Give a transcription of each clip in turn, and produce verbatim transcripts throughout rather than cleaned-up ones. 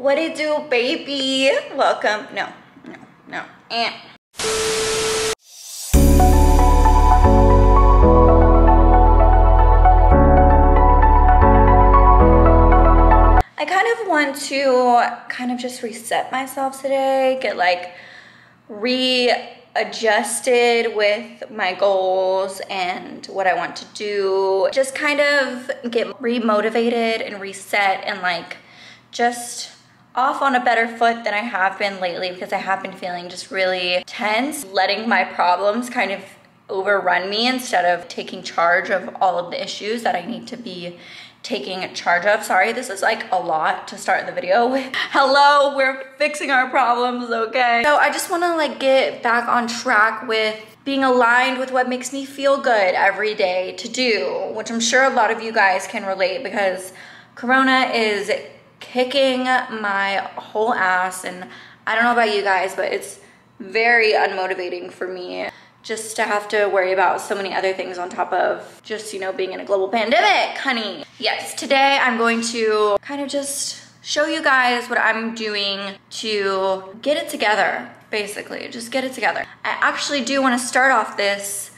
What it do, baby? Welcome. No, no, no. Eh. I kind of want to kind of just reset myself today, get like readjusted with my goals and what I want to do. Just kind of get remotivated and reset and like just off on a better foot than I have been lately, because I have been feeling just really tense, letting my problems kind of overrun me instead of taking charge of all of the issues that I need to be taking charge of. Sorry, this is like a lot to start the video with. Hello, we're fixing our problems, okay? So I just want to like get back on track with being aligned with what makes me feel good every day to do, which I'm sure a lot of you guys can relate, because Corona is kicking my whole ass, and I don't know about you guys, but it's very unmotivating for me just to have to worry about so many other things on top of just, you know, being in a global pandemic, honey. Yes, today I'm going to kind of just show you guys what I'm doing to get it together, basically. Just get it together. I actually do want to start off this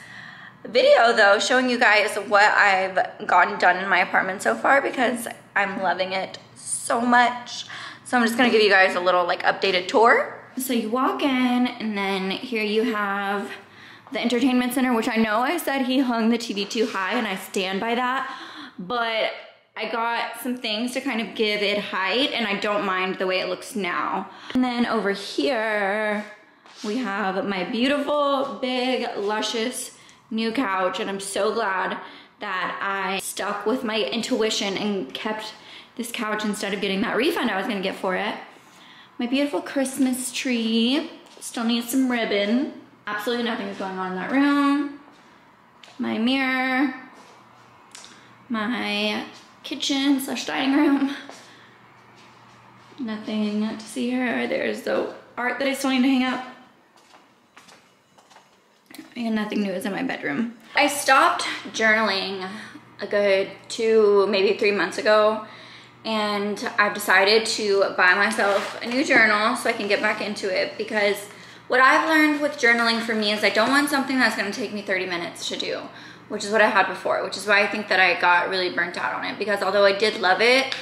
video, though, showing you guys what I've gotten done in my apartment so far, because I'm loving it so much. So I'm just going to give you guys a little, like, updated tour. So you walk in, and then here you have the entertainment center, which I know I said he hung the T V too high, and I stand by that, but I got some things to kind of give it height, and I don't mind the way it looks now. And then over here, we have my beautiful, big, luscious new couch, and I'm so glad that I stuck with my intuition and kept this couch instead of getting that refund I was gonna get for it. My beautiful Christmas tree, still needs some ribbon. Absolutely nothing's going on in that room. My mirror, my kitchen slash dining room. Nothing to see here. There's the art that I still need to hang up. And nothing new is in my bedroom. I stopped journaling a good two, maybe three months ago, and I've decided to buy myself a new journal so I can get back into it, because what I've learned with journaling for me is I don't want something that's going to take me thirty minutes to do, which is what I had before, which is why I think that I got really burnt out on it, because although I did love it,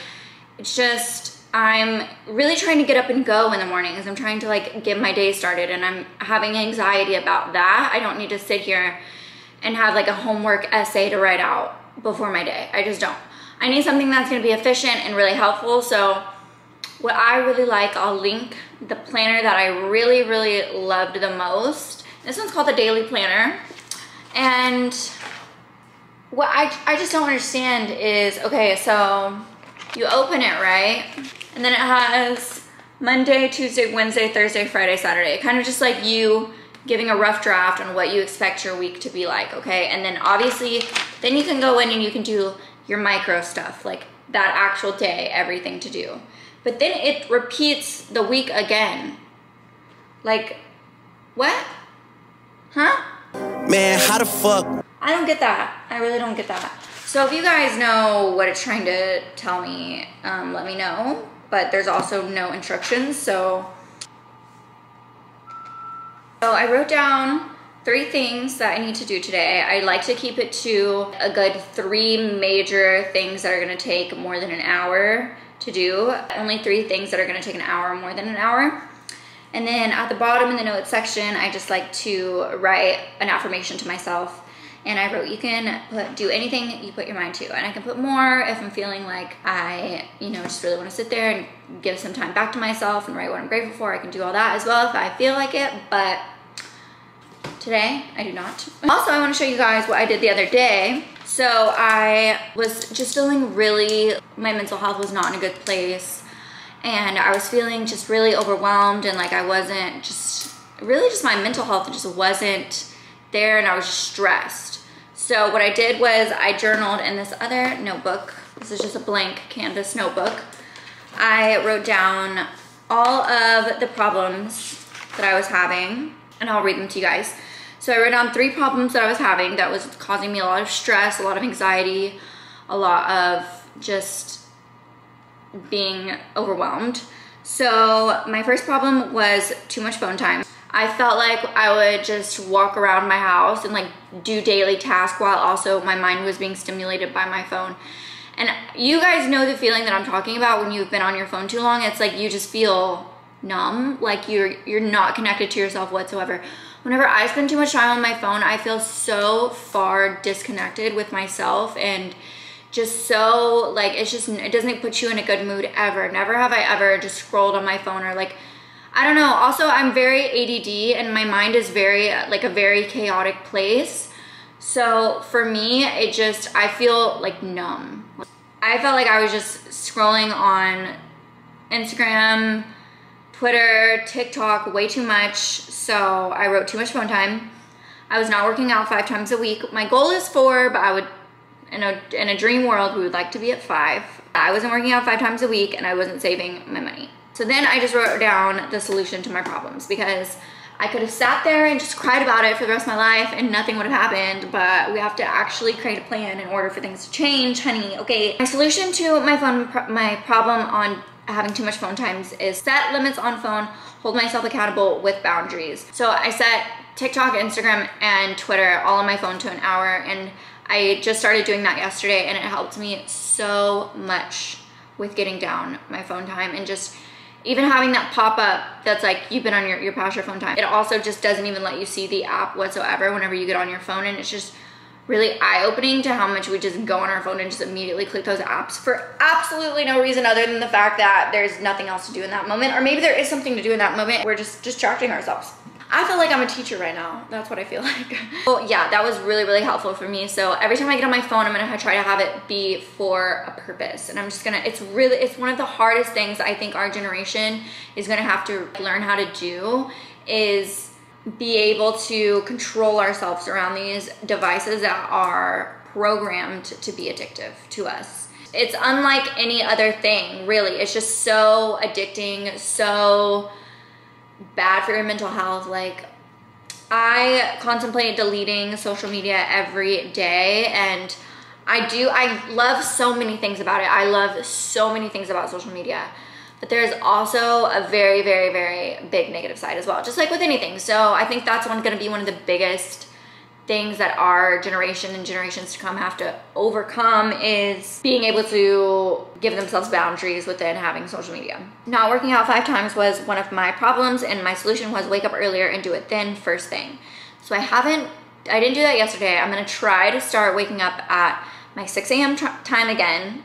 it's just I'm really trying to get up and go in the mornings. I'm trying to like get my day started, and I'm having anxiety about that. I don't need to sit here and have like a homework essay to write out before my day. I just don't. I need something that's going to be efficient and really helpful. So what I really like, I'll link the planner that I really, really loved the most. This one's called the Daily Planner. And what I, I just don't understand is, okay, so you open it, right? And then it has Monday, Tuesday, Wednesday, Thursday, Friday, Saturday. Kind of just like you giving a rough draft on what you expect your week to be like, okay? And then obviously, then you can go in and you can do your micro stuff, like that actual day, everything to do. But then it repeats the week again. Like, what? Huh? Man, how the fuck? I don't get that. I really don't get that. So if you guys know what it's trying to tell me, um, let me know. But there's also no instructions, so. So I wrote down three things that I need to do today. I like to keep it to a good three major things that are gonna take more than an hour to do. Only three things that are gonna take an hour or more than an hour. And then at the bottom in the notes section, I just like to write an affirmation to myself. And I wrote, you can put, do anything you put your mind to. And I can put more if I'm feeling like I, you know, just really wanna sit there and give some time back to myself and write what I'm grateful for. I can do all that as well if I feel like it, but today I do not. Also, I wanna show you guys what I did the other day. So I was just feeling really, my mental health was not in a good place, and I was feeling just really overwhelmed, and like I wasn't just, really just my mental health just wasn't there, and I was just stressed. So what I did was I journaled in this other notebook. This is just a blank canvas notebook. I wrote down all of the problems that I was having, and I'll read them to you guys. So I wrote down three problems that I was having that was causing me a lot of stress, a lot of anxiety, a lot of just being overwhelmed. So my first problem was too much phone time. I felt like I would just walk around my house and like do daily tasks while also my mind was being stimulated by my phone. And you guys know the feeling that I'm talking about when you've been on your phone too long. It's like you just feel numb, like you're you're not connected to yourself whatsoever. Whenever I spend too much time on my phone, I feel so far disconnected with myself and just so like it's just it doesn't put you in a good mood ever. Never have I ever just scrolled on my phone or like I don't know. Also, I'm very A D D and my mind is very like a very chaotic place. So for me, it just, I feel like numb. I felt like I was just scrolling on Instagram, Twitter, TikTok way too much. So I wrote too much phone time. I was not working out five times a week. My goal is four, but I would, in a, in a dream world, we would like to be at five. I wasn't working out five times a week and I wasn't saving my money. So then I just wrote down the solution to my problems because I could have sat there and just cried about it for the rest of my life and nothing would have happened, but we have to actually create a plan in order for things to change, honey. Okay, my solution to my phone, my problem on having too much phone times is set limits on phone, hold myself accountable with boundaries. So I set TikTok, Instagram, and Twitter all on my phone to an hour, and I just started doing that yesterday, and it helped me so much with getting down my phone time and just even having that pop-up that's like, you've been on your, your past your phone time. It also just doesn't even let you see the app whatsoever whenever you get on your phone, and it's just really eye-opening to how much we just go on our phone and just immediately click those apps for absolutely no reason other than the fact that there's nothing else to do in that moment, or maybe there is something to do in that moment. We're just distracting ourselves. I feel like I'm a teacher right now. That's what I feel like. Oh, yeah, that was really, really helpful for me. So every time I get on my phone, I'm gonna try to have it be for a purpose. And I'm just gonna, it's really, it's one of the hardest things I think our generation is gonna have to learn how to do is be able to control ourselves around these devices that are programmed to be addictive to us. It's unlike any other thing, really. It's just so addicting, so bad for your mental health. Like, I contemplate deleting social media every day, and I do, I love so many things about it. I love so many things about social media, but there's also a very, very, very big negative side as well, just like with anything. So I think that's one gonna be one of the biggest things that our generation and generations to come have to overcome is being able to give themselves boundaries within having social media. Not working out five times was one of my problems, and my solution was wake up earlier and do it then first thing. So I haven't, I didn't do that yesterday. I'm gonna try to start waking up at my six A M time again.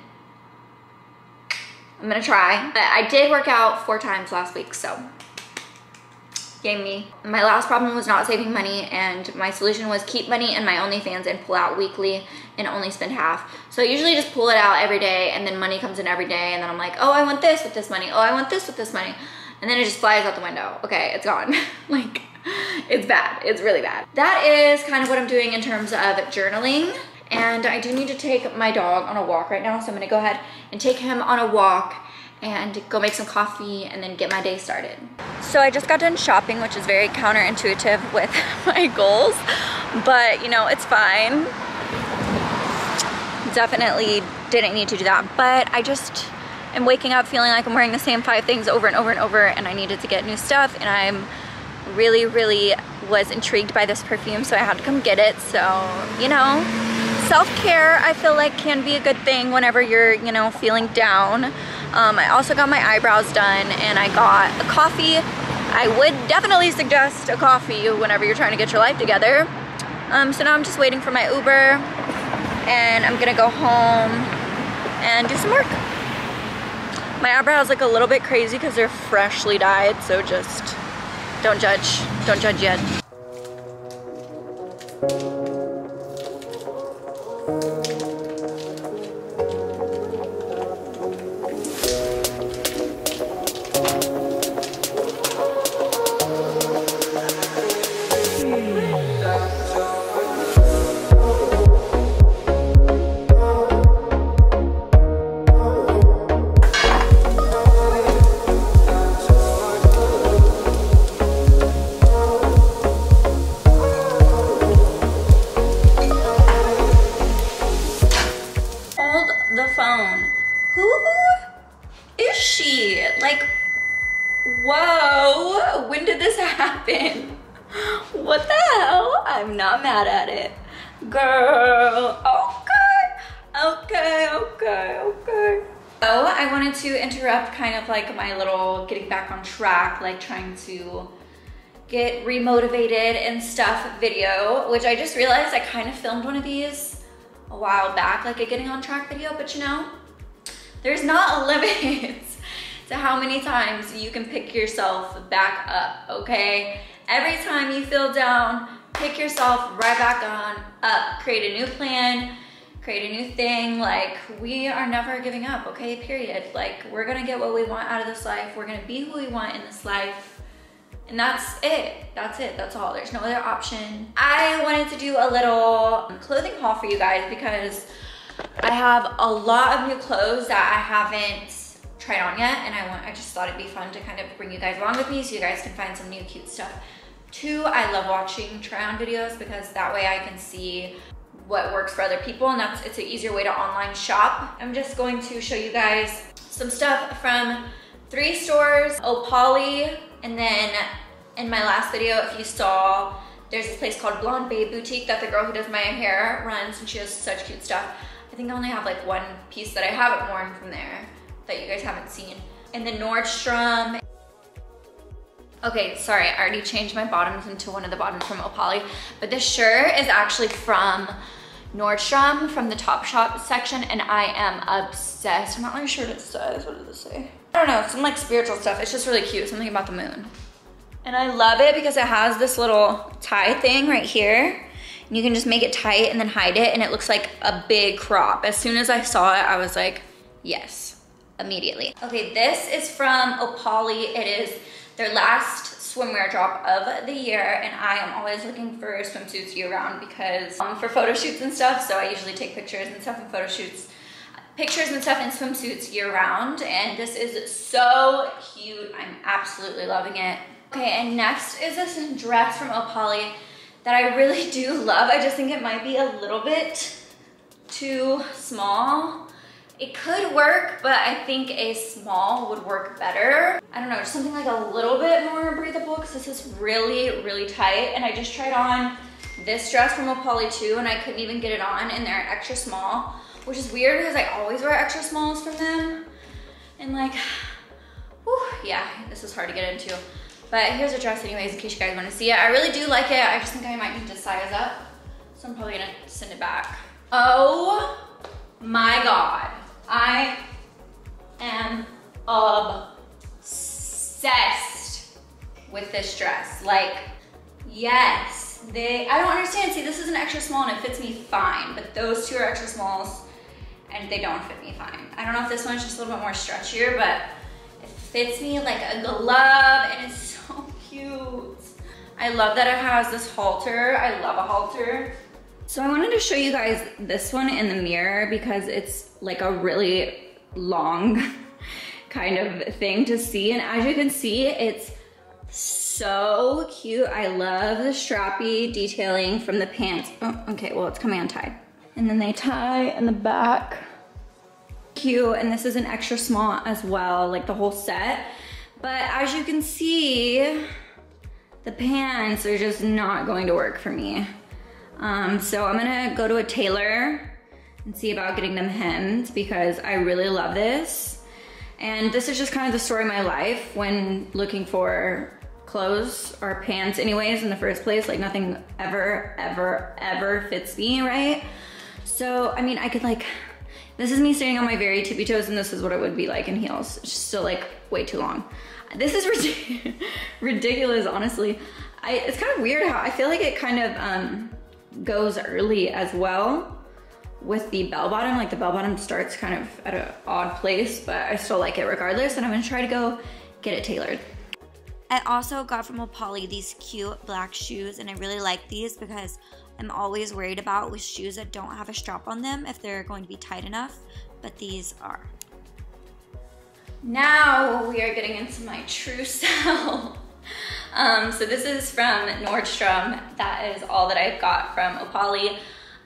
I'm gonna try, but I did work out four times last week, so. Gave me. My last problem was not saving money, and my solution was keep money in my OnlyFans and pull out weekly and only spend half. So I usually just pull it out every day, and then money comes in every day, and then I'm like, oh, I want this with this money. Oh, I want this with this money. And then it just flies out the window. Okay, it's gone. Like, it's bad. It's really bad. That is kind of what I'm doing in terms of journaling, and I do need to take my dog on a walk right now, so I'm gonna go ahead and take him on a walk and go make some coffee and then get my day started. So I just got done shopping, which is very counterintuitive with my goals, but you know, it's fine. Definitely didn't need to do that, but I just am waking up feeling like I'm wearing the same five things over and over and over, and I needed to get new stuff, and I'm really, really was intrigued by this perfume, so I had to come get it. So, you know, self-care I feel like can be a good thing whenever you're, you know, feeling down. Um, I also got my eyebrows done, and I got a coffee. I would definitely suggest a coffee whenever you're trying to get your life together. Um, so now I'm just waiting for my Uber, and I'm gonna go home and do some work. My eyebrows look a little bit crazy because they're freshly dyed, so just don't judge, don't judge yet. Whoa, when did this happen? What the hell? I'm not mad at it. Girl, okay, okay, okay, okay. Oh, I wanted to interrupt kind of like my little getting back on track, like trying to get remotivated and stuff video, which I just realized I kind of filmed one of these a while back, like a getting on track video, but you know, there's not a limit to how many times you can pick yourself back up, okay? Every time you feel down, pick yourself right back on up, create a new plan, create a new thing. Like, we are never giving up, okay, period. Like, we're gonna get what we want out of this life. We're gonna be who we want in this life. And that's it, that's it, that's all. There's no other option. I wanted to do a little clothing haul for you guys because I have a lot of new clothes that I haven't tried on yet, and I want, I just thought it'd be fun to kind of bring you guys along with me so you guys can find some new cute stuff. Two, I love watching try on videos because that way I can see what works for other people, and that's, it's an easier way to online shop. I'm just going to show you guys some stuff from three stores, Oh Polly, and then in my last video, if you saw, there's this place called Blonde Babe Boutique that the girl who does my hair runs, and she has such cute stuff. I think I only have like one piece that I haven't worn from there that you guys haven't seen. And then Nordstrom. Okay, sorry, I already changed my bottoms into one of the bottoms from Oh Polly, but this shirt is actually from Nordstrom, from the Topshop section, and I am obsessed. I'm not really sure what it says. What does it say? I don't know, some like spiritual stuff. It's just really cute, something about the moon. And I love it because it has this little tie thing right here. And you can just make it tight and then hide it, and it looks like a big crop. As soon as I saw it, I was like, yes, immediately. Okay, this is from Oh Polly. It is their last swimwear drop of the year, and I am always looking for swimsuits year-round because um, for photo shoots and stuff, so I usually take pictures and stuff in photo shoots, pictures and stuff in swimsuits year-round, and this is so cute. I'm absolutely loving it. Okay, and next is this dress from Oh Polly that I really do love. I just think it might be a little bit too small. It could work, but I think a small would work better. I don't know, just something like a little bit more breathable because this is really, really tight. And I just tried on this dress from Oh Polly too, and I couldn't even get it on, and they're extra small, which is weird because I always wear extra smalls from them. And like, whew, yeah, this is hard to get into. But here's a dress anyways, in case you guys wanna see it. I really do like it. I just think I might need to size up. So I'm probably gonna send it back. Oh my God. I am obsessed with this dress. Like, yes, they, I don't understand. See, this is an extra small and it fits me fine, but those two are extra smalls and they don't fit me fine. I don't know if this one's just a little bit more stretchier, but it fits me like a glove and it's so cute. I love that it has this halter. I love a halter. So I wanted to show you guys this one in the mirror because it's like a really long kind of thing to see. And as you can see, it's so cute. I love the strappy detailing from the pants. Oh, okay, well, it's coming untied. And then they tie in the back. Cute, and this is an extra small as well, like the whole set. But as you can see, the pants are just not going to work for me. Um, so I'm gonna go to a tailor and see about getting them hemmed because I really love this. And this is just kind of the story of my life when looking for clothes or pants anyways in the first place. Like, nothing ever, ever, ever fits me, right? So, I mean, I could like, this is me standing on my very tippy toes, and this is what it would be like in heels. It's just still like way too long. This is ridiculous, ridiculous honestly. I, it's kind of weird how I feel like it kind of, um, goes early as well with the bell bottom. Like, the bell bottom starts kind of at an odd place, but I still like it regardless, and I'm gonna try to go get it tailored. I also got from Oh Polly these cute black shoes, and I really like these because I'm always worried about with shoes that don't have a strap on them if they're going to be tight enough, but these are. Now we are getting into my true self. Um, so this is from Nordstrom. That is all that I've got from Oh Polly. Um,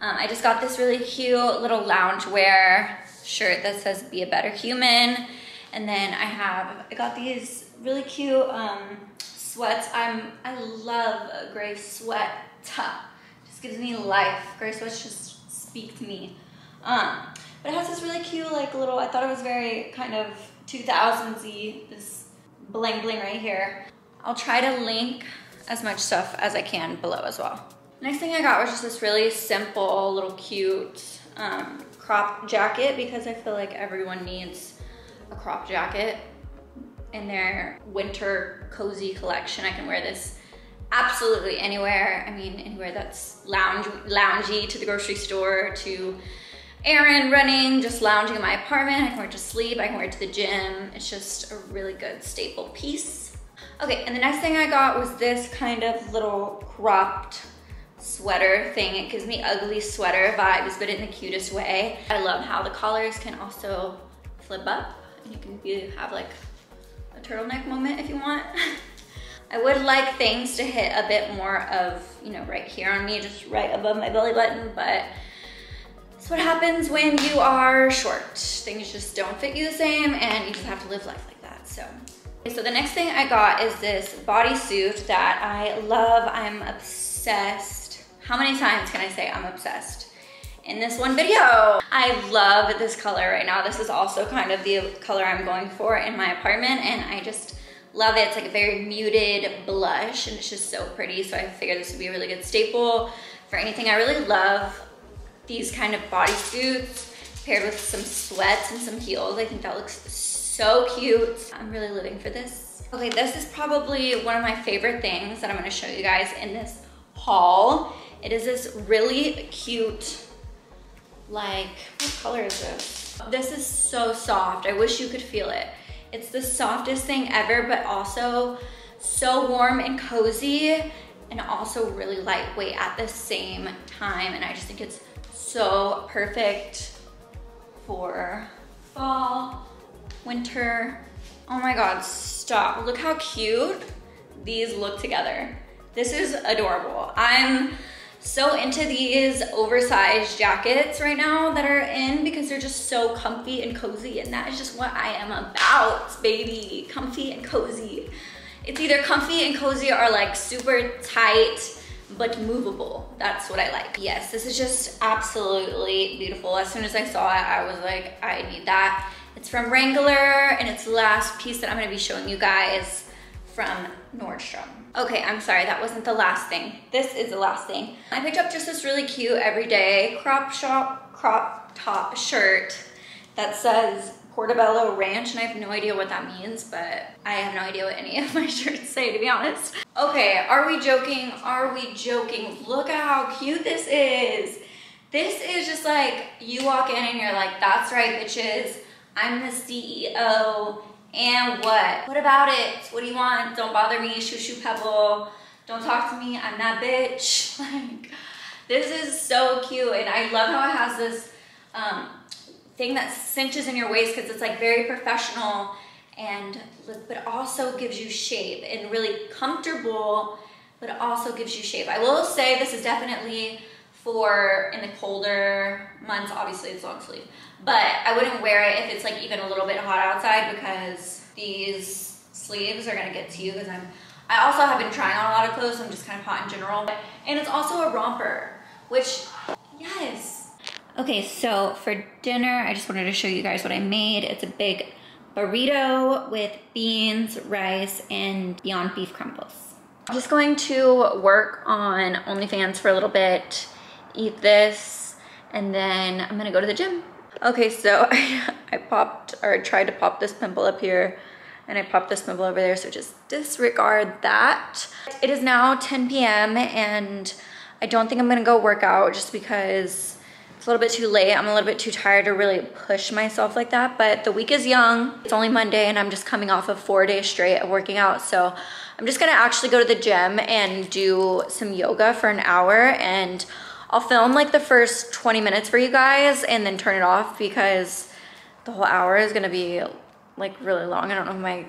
I just got this really cute little loungewear shirt that says "Be a Better Human," And then I have, I got these really cute um, sweats. I'm, I love a gray sweat top. Just gives me life. Gray sweats just speak to me. Um, but it has this really cute, like, little, I thought it was very kind of two thousands-y, this bling bling right here. I'll try to link as much stuff as I can below as well. Next thing I got was just this really simple, little cute um, crop jacket, because I feel like everyone needs a crop jacket in their winter cozy collection. I can wear this absolutely anywhere. I mean, anywhere that's lounge, loungy, to the grocery store, to errand running, just lounging in my apartment. I can wear it to sleep, I can wear it to the gym. It's just a really good staple piece. Okay, and the next thing I got was this kind of little cropped sweater thing. It gives me ugly sweater vibes, but in the cutest way. I love how the collars can also flip up. You can be, have like a turtleneck moment if you want. I would like things to hit a bit more of, you know, right here on me, just right above my belly button, but it's what happens when you are short. Things just don't fit you the same and you just have to live life like that, so. Okay, so the next thing I got is this bodysuit that I love. I'm obsessed. How many times can I say I'm obsessed in this one video? I love this color right now. This is also kind of the color I'm going for in my apartment, and I just love it. It's like a very muted blush, and it's just so pretty, so I figured this would be a really good staple for anything. I really love these kind of bodysuits paired with some sweats and some heels. I think that looks so cute. I'm really living for this. Okay, this is probably one of my favorite things that I'm gonna show you guys in this haul. It is this really cute, like, what color is this? This is so soft. I wish you could feel it. It's the softest thing ever, but also so warm and cozy, and also really lightweight at the same time. And I just think it's so perfect for fall, winter. Oh my God, stop. Look how cute these look together. This is adorable. I'm so into these oversized jackets right now that are in, because they're just so comfy and cozy, and that is just what I am about, baby. Comfy and cozy. It's either comfy and cozy or like super tight but movable. That's what I like. Yes, this is just absolutely beautiful. As soon as I saw it, I was like, I need that. It's from Wrangler, and it's the last piece that I'm gonna be showing you guys from Nordstrom. Okay, I'm sorry, that wasn't the last thing. This is the last thing. I picked up just this really cute everyday crop shop, crop top shirt that says Portobello Ranch, and I have no idea what that means, but I have no idea what any of my shirts say, to be honest. Okay, are we joking? Are we joking? Look at how cute this is. This is just like, you walk in and you're like, that's right, bitches, I'm the C E O. And what? What about it? What do you want? Don't bother me, shoo shoo pebble. Don't talk to me, I'm that bitch. Like, this is so cute, and I love how it has this um, thing that cinches in your waist, because it's like very professional, and but also gives you shape, and really comfortable, but also gives you shape. I will say this is definitely for in the colder months. Obviously it's long sleeve, but I wouldn't wear it if it's like even a little bit hot outside, because these sleeves are gonna get to you, because I'm, I also have been trying on a lot of clothes, so I'm just kind of hot in general. And it's also a romper, which, yes. Okay, so for dinner, I just wanted to show you guys what I made. It's a big burrito with beans, rice, and Beyond Beef crumbles. I'm just going to work on OnlyFans for a little bit, eat this, and then I'm gonna go to the gym. Okay, so I, I popped, or tried to pop this pimple up here, and I popped this pimple over there, so just disregard that. It is now ten P M and I don't think I'm gonna go work out, just because it's a little bit too late. I'm a little bit too tired to really push myself like that, but the week is young. It's only Monday, and I'm just coming off of four days straight of working out, so I'm just gonna actually go to the gym and do some yoga for an hour, and I'll film like the first twenty minutes for you guys and then turn it off, because the whole hour is gonna be like really long. I don't know if my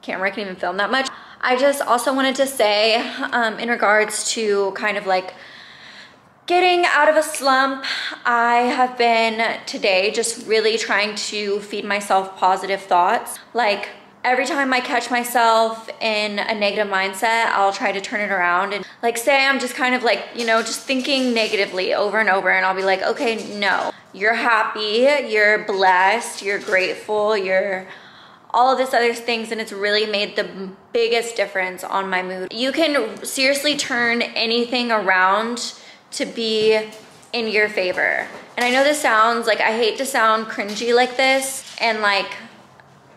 camera can even film that much. I just also wanted to say um, in regards to kind of like Getting out of a slump. I have been today just really trying to feed myself positive thoughts. Like every time I catch myself in a negative mindset, I'll try to turn it around and like say I'm just kind of like, you know, just thinking negatively over and over, and I'll be like, okay, no, you're happy, you're blessed, you're grateful, you're all of this other things, and it's really made the biggest difference on my mood. You can seriously turn anything around to be in your favor. And I know this sounds like, I hate to sound cringy like this and like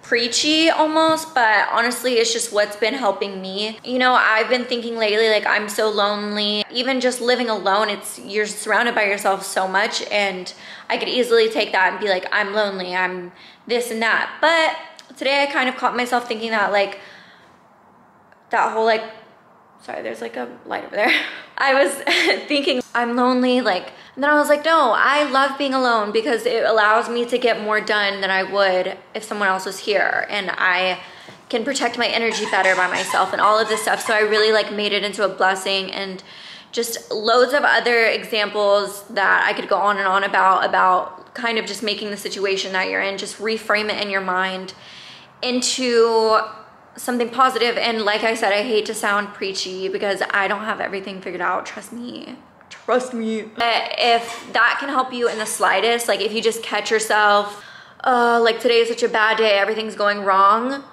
preachy almost, but honestly, it's just what's been helping me. You know, I've been thinking lately, like I'm so lonely. Even just living alone, it's, you're surrounded by yourself so much, and I could easily take that and be like, I'm lonely, I'm this and that. But today I kind of caught myself thinking that like, that whole like, sorry, there's like a light over there. I was thinking I'm lonely, like, and then I was like, no, I love being alone because it allows me to get more done than I would if someone else was here, and I can protect my energy better by myself and all of this stuff. So I really like made it into a blessing, and just loads of other examples that I could go on and on about, about kind of just making the situation that you're in, just reframe it in your mind into something positive. And like I said, I hate to sound preachy because I don't have everything figured out. Trust me, trust me. But if that can help you in the slightest, like if you just catch yourself, uh, like today is such a bad day, everything's going wrong.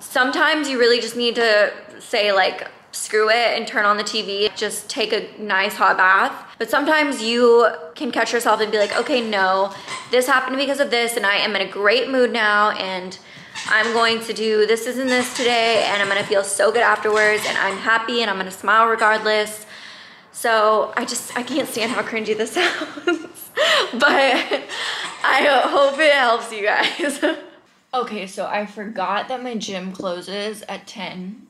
Sometimes you really just need to say like, screw it, and turn on the T V, just take a nice hot bath. But sometimes you can catch yourself and be like, okay, no, this happened because of this, and I am in a great mood now, and I'm going to do this, this, and this today, and I'm gonna feel so good afterwards, and I'm happy, and I'm gonna smile regardless. So I just, I can't stand how cringy this sounds, but I hope it helps you guys. Okay, so I forgot that my gym closes at ten,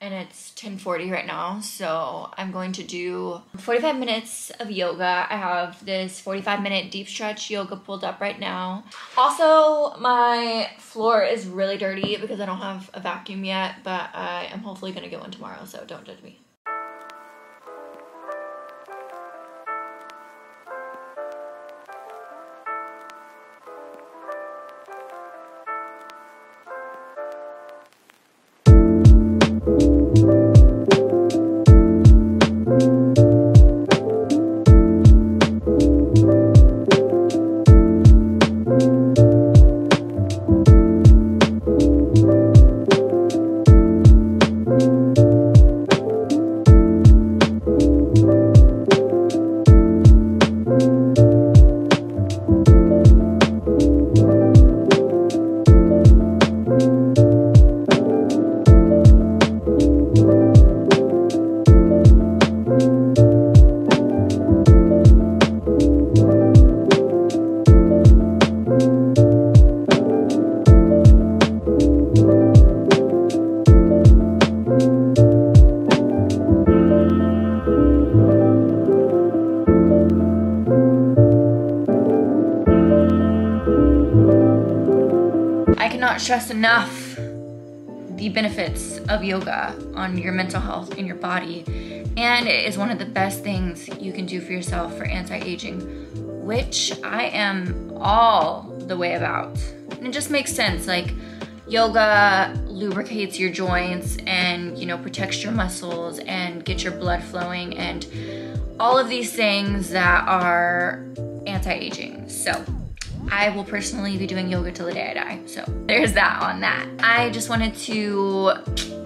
and it's ten forty right now, so I'm going to do forty-five minutes of yoga. I have this forty-five minute deep stretch yoga pulled up right now. Also, my floor is really dirty because I don't have a vacuum yet, but I am hopefully gonna get one tomorrow, so don't judge me. Stress enough the benefits of yoga on your mental health and your body, and it is one of the best things you can do for yourself for anti-aging, which I am all the way about. And it just makes sense, like yoga lubricates your joints and, you know, protects your muscles and gets your blood flowing and all of these things that are anti-aging. So I will personally be doing yoga till the day I die, so there's that on that. I just wanted to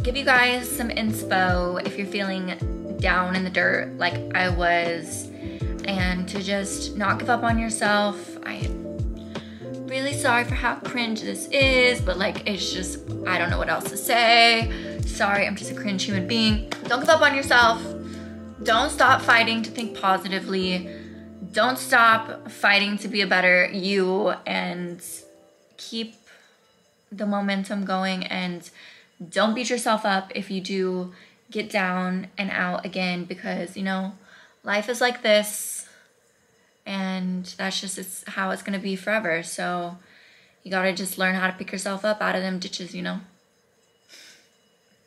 give you guys some inspo if you're feeling down in the dirt like I was, and to just not give up on yourself. I am really sorry for how cringe this is, but like it's just, I don't know what else to say. Sorry, I'm just a cringe human being. Don't give up on yourself. Don't stop fighting to think positively. Don't stop fighting to be a better you, and keep the momentum going, and don't beat yourself up if you do get down and out again, because, you know, life is like this, and that's just it's how it's going to be forever. So you got to just learn how to pick yourself up out of them ditches, you know.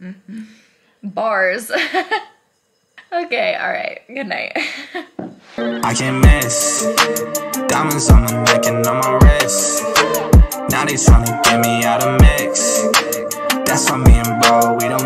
Mm-hmm. Bars. Okay, all right. Good night. I can't miss. Diamonds on my neck and on my wrist. Now they tryna get me out of mix. That's why me and bro, we don't